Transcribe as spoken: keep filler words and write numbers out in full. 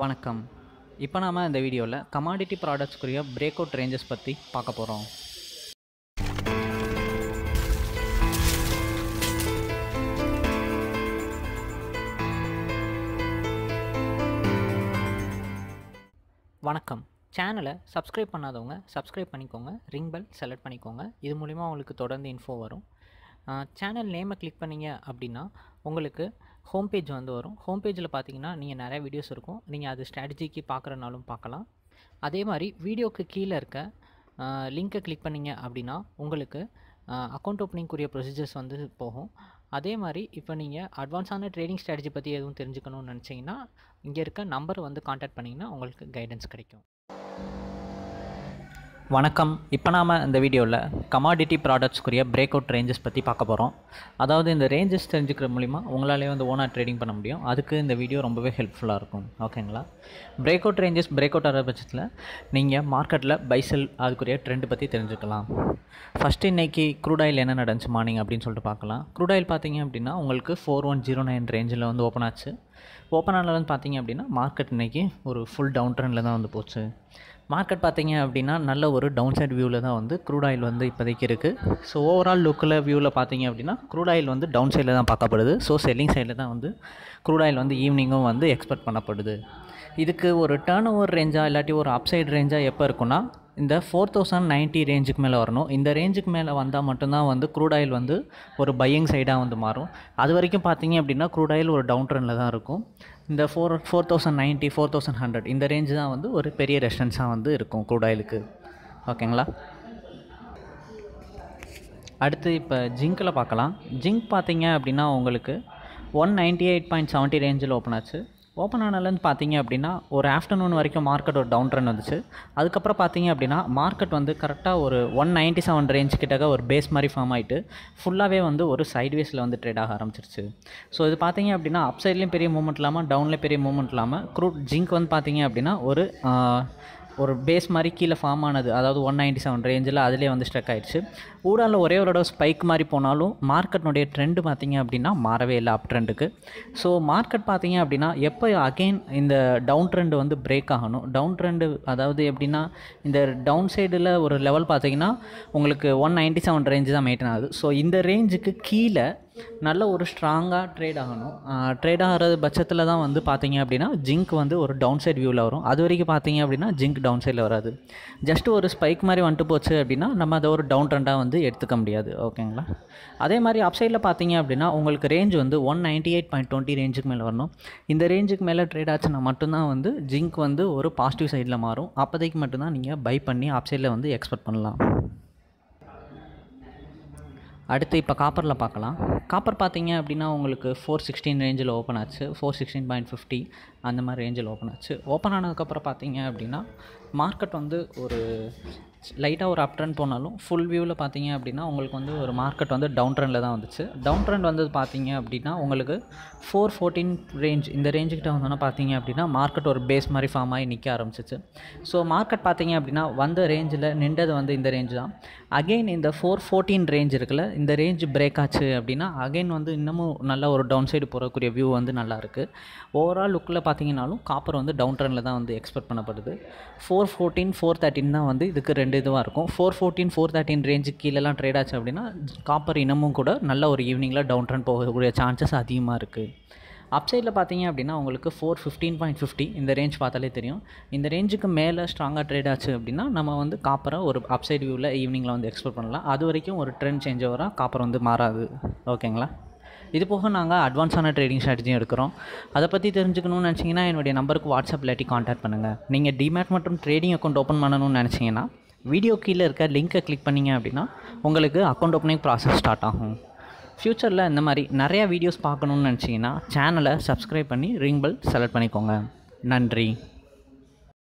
வணக்கம். இப்போ நாம் இந்த வீடியோவில் கமாடிட்டி ப்ராடக்ட்ஸ்க்குரிய பிரேக் அவுட் ரேஞ்சஸ் பற்றி பார்க்க போகிறோம். வணக்கம். சேனலை சப்ஸ்கிரைப் பண்ணாதவங்க சப்ஸ்கிரைப் பண்ணிக்கோங்க, ரிங் பெல் செலக்ட் பண்ணிக்கோங்க. இது மூலிமா உங்களுக்கு தொடர்ந்து இன்ஃபோ வரும். சேனல் நேமை கிளிக் பண்ணிங்க அப்படின்னா உங்களுக்கு ஹோம் பேஜ் வந்து வரும். ஹோம் பேஜில் பார்த்தீங்கன்னா நீங்கள் நிறையா வீடியோஸ் இருக்கும். நீங்கள் அது ஸ்ட்ராட்டஜிக்கு பார்க்குறனாலும் பார்க்கலாம். அதே மாதிரி வீடியோக்கு கீழே இருக்க லிங்க்கை கிளிக் பண்ணிங்க அப்படின்னா உங்களுக்கு அக்கௌண்ட் ஓப்பனிங்குரிய ப்ரொசீஜர்ஸ் வந்து போகும். அதே மாதிரி இப்போ நீங்கள் அட்வான்ஸான ட்ரேடிங் ஸ்ட்ராட்டஜி பற்றி எதுவும் தெரிஞ்சுக்கணும்னு நினச்சிங்கன்னா இங்கே இருக்க நம்பரை வந்து காண்டாக்ட் பண்ணிங்கன்னா உங்களுக்கு கைடன்ஸ் கிடைக்கும். வணக்கம். இப்போ நாம் இந்த வீடியோவில் கமாடிட்டி ப்ராடக்ட்ஸ்க்குரிய பிரேக் அவுட் ரேஞ்சஸ் பற்றி பார்க்க போகிறோம். அதாவது இந்த ரேஞ்சஸ் தெரிஞ்சுக்கிற மூலிமா உங்களாலே வந்து ஓனாக ட்ரேடிங் பண்ண முடியும். அதுக்கு இந்த வீடியோ ரொம்பவே ஹெல்ப்ஃபுல்லாக இருக்கும். ஓகேங்களா? Break out ranges break out ஆகிற பட்சத்தில் நீங்கள் மார்க்கெட்டில் பைசல் அதுக்குரிய ட்ரெண்டு பற்றி தெரிஞ்சுக்கலாம். ஃபஸ்ட்டு இன்றைக்கி க்ரூட் ஆயில் என்ன நடந்துச்சு மார்னிங் அப்படின்னு சொல்லிட்டு பார்க்கலாம். க்ரூட் ஆயில் பார்த்தீங்க அப்படின்னா உங்களுக்கு ஃபோர் ஒன் ஜீரோ நைன் ரேஞ்சில் வந்து ஓப்பன் ஆச்சு. ஓப்பன் ஆனது வந்து பார்த்தீங்க அப்படின்னா மார்க்கெட் இன்றைக்கி ஒரு ஃபுல் டவுன் ட்ரெண்டில் தான் வந்து போச்சு. மார்க்கெட் பார்த்தீங்க அப்படின்னா நல்ல ஒரு டவுன் சைட் வியூவில் தான் வந்து க்ரூட் ஆயில் வந்து இப்போதைக்கு இருக்குது. ஸோ ஓவரால் லுக்கில் வியூவில் பார்த்தீங்க அப்படின்னா க்ரூட் ஆயில் வந்து டவுன் சைடில் தான் பார்க்கப்படுது. ஸோ செல்லிங் சைடில் தான் வந்து க்ரூட் ஆயில் வந்து ஈவினிங்கும் வந்து எக்ஸ்பெக்ட் பண்ணப்படுது. இதுக்கு ஒரு டர்ன் ஓவர் ரேஞ்சாக இல்லாட்டி ஒரு அப்சைட் ரேஞ்சாக எப்போ இருக்குன்னா இந்த ஃபோர் தௌசண்ட் நைன்ட்டி ரேஞ்சுக்கு மேலே வரணும். இந்த ரேஞ்சுக்கு மேலே வந்தால் மட்டும்தான் வந்து க்ரூட் ஆயில் வந்து ஒரு பையிங் சைடாக வந்து மாறும். அது வரைக்கும் பார்த்தீங்க அப்படின்னா க்ரூட் ஆயில் ஒரு டவுன் ட்ரெண்டில் தான் இருக்கும். இந்த four four thousand ninety four thousand hundred இந்த ரேஞ்சு தான் வந்து ஒரு பெரிய ரெசிஸ்டன்ஸாக வந்து இருக்கும் க்ரூட் ஆயிலுக்கு. ஓகேங்களா? அடுத்து இப்போ ஜிங்கில் பார்க்கலாம். ஜிங்க் பார்த்தீங்க அப்படின்னா உங்களுக்கு one ninety eight point seventy ரேஞ்சில் ஓப்பன் ஆச்சு. ஓப்பன் ஆனதுலேருந்து பார்த்தீங்க அப்படின்னா ஒரு ஆஃப்டர்நூன் வரைக்கும் மார்க்கெட் ஒரு டவுன் ட்ரெண்ட் வந்துச்சு. அதுக்கப்புறம் பார்த்தீங்க அப்படின்னா மார்க்கெட் வந்து கரெக்டாக ஒரு ஒன் நைன்ட்டி செவன் ரேஞ்ச் கிட்டக்க ஒரு பேஸ் மாதிரி ஃபார்ம் ஆகிட்டு ஃபுல்லாகவே வந்து ஒரு சைட்வேஸில் வந்து ட்ரேட் ஆக ஆரம்பிச்சிருச்சு. ஸோ இது பார்த்தீங்க அப்படின்னா அப்சைட்லேயும் பெரிய மூவ்மெண்ட் இல்லாமல் டவுன்லேயும் பெரிய மூவ்மெண்ட் இல்லாமல் க்ரூட் ஜிங்க் வந்து பார்த்தீங்க அப்படின்னா ஒரு ஒரு பேஸ் மாதிரி கீழே ஃபார்ம் ஆனது, அதாவது ஒன் நைன்ட்டி செவன் ரேஞ்சில் அதிலே வந்து ஸ்ட்ரக் ஆகிடுச்சு. ஊடால ஒரே ஒரு இடம் ஸ்பைக் மாதிரி போனாலும் மார்க்கெட்னுடைய ட்ரெண்டு பார்த்திங்க அப்படின்னா மாறவே இல்லை அப் ட்ரெண்டுக்கு. ஸோ மார்க்கெட் பார்த்திங்க அப்படின்னா எப்போ அகெயின் இந்த டவுன் ட்ரெண்டு வந்து பிரேக் ஆகணும். டவுன் ட்ரெண்டு அதாவது எப்படின்னா இந்த டவுன் சைடில் ஒரு லெவல் பார்த்திங்கன்னா உங்களுக்கு ஒன் நைன்ட்டி செவன் ரேஞ்சு தான் மெயின்டைன் ஆகுது. ஸோ இந்த ரேஞ்சுக்கு கீழே நல்ல ஒரு ஸ்ட்ராங்காக ட்ரேட் ஆகணும். ட்ரேட் ஆகிறது பட்சத்தில் தான் வந்து பார்த்திங்க அப்படின்னா ஜிங்க் வந்து ஒரு டவுன் சைட் வியூவில் வரும். அது வரைக்கும் பார்த்திங்க அப்படின்னா ஜிங்க் டவுன் சைடில் வராது. ஜஸ்ட் ஒரு ஸ்பைக் மாதிரி வந்துட்டு போச்சு அப்படின்னா நம்ம அதை ஒரு டவுன் ட்ரெண்டாக வந்து எடுத்துக்க முடியாது. ஓகேங்களா? அதே மாதிரி அப்சைடில் பார்த்திங்க அப்படின்னா உங்களுக்கு ரேஞ்ச் வந்து one ninety eight point twenty ரேஞ்சுக்கு மேலே வரணும். இந்த ரேஞ்சுக்கு மேலே ட்ரேட் ஆச்சுன்னா மட்டும்தான் வந்து ஜிங்க் வந்து ஒரு பாசிட்டிவ் சைடில் மாறும். அப்போதைக்கு மட்டும்தான் நீங்கள் பை பண்ணி அப்சைடில் வந்து எக்ஸ்பெக்ட் பண்ணலாம். அடுத்து இப்போ காப்பரில் பார்க்கலாம். காப்பர் பார்த்திங்க அப்படின்னா உங்களுக்கு ஃபோர் சிக்ஸ்டீன் ரேஞ்சில் ஓப்பன் ஆச்சு. ஃபோர் சிக்ஸ்டீன் பாயிண்ட் ஃபிஃப்டி அந்த மாதிரி ரேஞ்சில் ஓப்பன் ஆச்சு. ஓப்பன் ஆனதுக்கப்புறம் பார்த்திங்க அப்படின்னா மார்க்கெட் வந்து ஒரு லைட்டாக ஒரு அப் ட்ரெண்ட் போனாலும் ஃபுல் வியூவில் பார்த்திங்க அப்படின்னா உங்களுக்கு வந்து ஒரு மார்க்கெட் வந்து டவுன் ட்ரெண்டில் தான் வந்துச்சு. டவுன் ட்ரெண்ட் வந்தது பார்த்திங்க அப்படின்னா உங்களுக்கு ஃபோர் ஃபோர்டீன் ரேஞ்ச் இந்த ரேஞ்சுக்கிட்ட வந்தோன்னா பார்த்திங்க அப்படின்னா மார்க்கெட் ஒரு பேஸ் மாதிரி ஃபார்ம் ஆகி நிற்க ஆரம்பிச்சிச்சு. ஸோ மார்க்கெட் பார்த்திங்க அப்படின்னா வந்த ரேஞ்சில் நின்றது வந்து இந்த ரேஞ்சு தான். அகெயின் இந்த ஃபோர் ஃபோர்டீன் ரேஞ்ச் இருக்குல்ல, இந்த ரேஞ்ச் பிரேக் ஆச்சு அப்படின்னா அகெயின் வந்து இன்னமும் நல்லா ஒரு டவுன் சைடு போகக்கூடிய வியூ வந்து நல்லாயிருக்கு. ஓவரால் லுக்கில் பார்த்திங்கனாலும் காப்பர் வந்து டவுன் ட்ரெண்டில் தான் வந்து எக்ஸ்பெக்ட் பண்ணப்படுது. ஃபோர் ஃபோர்டீன் ஃபோர் தேர்ட்டின் தான் வந்து இதுக்கு ரெண்டு இதுவாக இருக்கும். ஃபோர் ஃபோர்டீன் ஃபோர் தேர்ட்டின் ரேஞ்சுக்கு கீழெல்லாம் ட்ரேட் ஆச்சு அப்படின்னா காப்பர் இன்னமும் கூட நல்ல ஒரு ஈவினிங்கில் டவுன் ட்ரெண்ட் போகக்கூடிய சான்சஸ் அதிகமாக இருக்குது. அப்சைடில் பார்த்திங்க அப்படின்னா உங்களுக்கு ஃபோர் ஃபிஃப்டீன் பாயிண்ட் ஃபிஃப்டி இந்த ரேஞ்ச் பார்த்தாலே தெரியும். இந்த ரேஞ்சுக்கு மேலே ஸ்ட்ராங்காக ட்ரேட் ஆச்சு அப்படின்னா நம்ம வந்து காப்பரை ஒரு அப்சைட் வியூவில் ஈவினிங்கில் வந்து எக்ஸ்பெக்ட் பண்ணலாம். அது வரைக்கும் ஒரு ட்ரெண்ட் சேஞ்ச் வர காப்பர் வந்து மாறாது. ஓகேங்களா? இது போக நாங்கள் அட்வான்ஸான ட்ரேடிங் ஸ்ட்ராட்டஜியும் எடுக்கிறோம். அதை பற்றி தெரிஞ்சுக்கணும்னு நினச்சிங்கன்னா என்னுடைய நம்பருக்கு வாட்ஸ்அப் இல்லாட்டி காண்டாக்ட் பண்ணுங்கள். நீங்கள் டிமேட் மற்றும் ட்ரேடிங் அக்கௌண்ட் ஓப்பன் பண்ணணும்னு நினச்சிங்கன்னா வீடியோ கீழே இருக்க லிங்க்கை கிளிக் பண்ணிங்க அப்படின்னா உங்களுக்கு அக்கௌண்ட் ஓப்பனிங் ப்ராசஸ் ஸ்டார்ட் ஆகும். ஃப்யூச்சரில் இந்த மாதிரி நிறையா வீடியோஸ் பார்க்கணுன்னு நினச்சிங்கன்னா சேனலை சப்ஸ்கிரைப் பண்ணி ரிங் பெல் செலக்ட் பண்ணிக்கோங்க. நன்றி.